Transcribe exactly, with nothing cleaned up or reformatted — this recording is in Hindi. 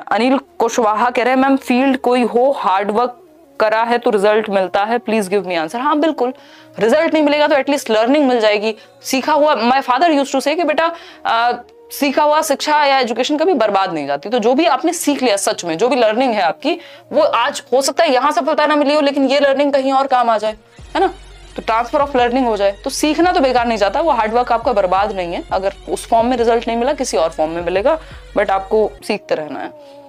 हैं। अनिल कुशवाहा कह रहे हैं मैम फील्ड कोई हो, हार्डवर्क करा है तो रिजल्ट मिलता है, प्लीज गिव मी आंसर। हाँ बिल्कुल, रिजल्ट नहीं मिलेगा तो एटलीस्ट लर्निंग मिल जाएगी, सीखा हुआ। माय फादर यूज्ड टू से कि बेटा आ, सीखा हुआ, शिक्षा या एजुकेशन कभी बर्बाद नहीं जाती। तो जो भी आपने सीख लिया, सच में जो भी लर्निंग है आपकी, वो आज हो सकता है यहाँ सफलता ना मिली हो, लेकिन ये लर्निंग कहीं और काम आ जाए, है ना, तो ट्रांसफर ऑफ लर्निंग हो जाए। तो सीखना तो बेकार नहीं जाता, वो हार्डवर्क आपका बर्बाद नहीं है। अगर उस फॉर्म में रिजल्ट नहीं मिला, किसी और फॉर्म में मिलेगा, बट आपको सीखते रहना है।